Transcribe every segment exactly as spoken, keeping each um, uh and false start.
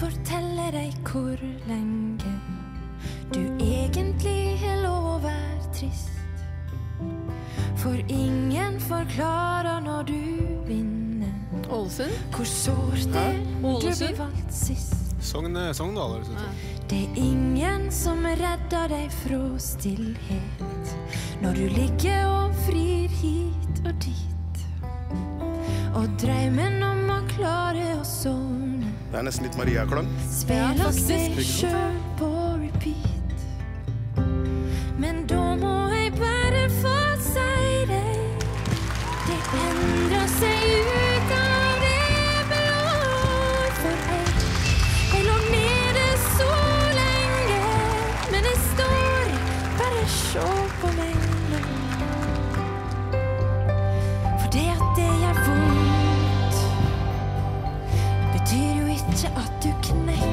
forteller deg hvor lenge du egentlig lov er trist. For ingen forklarer når du vinner hvor sårt det du ble valgt sist. Sogne-Sogndal, er det sånn? Det er ingen som redder deg fra stillhet når du ligger og frir hit og dit og drømmen om å klare å sovne. Det er nesten litt Maria Klon. Spill oss deg selv på repeat. Men da må jeg bare få si deg, det endrer seg ut av det blå. For jeg, jeg lå nede så lenge, men jeg står, bare se på meg nå. For det at det gjør vondt, betyr jo ikke at du knekker.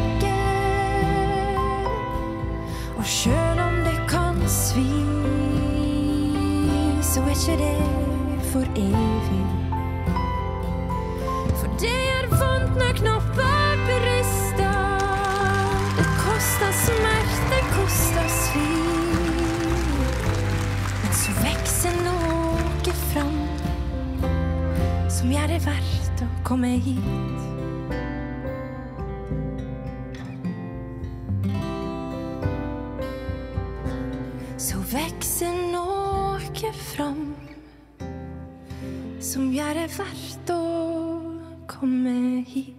Og selv om det kan svi, så er ikke det for evig. For det gjør vondt når knopper brister. Det koster smerte, det koster svi, men så vekser noe fram som gjør det verdt å komme hit. Så vekser noe fram som gjør det verdt å komme hit.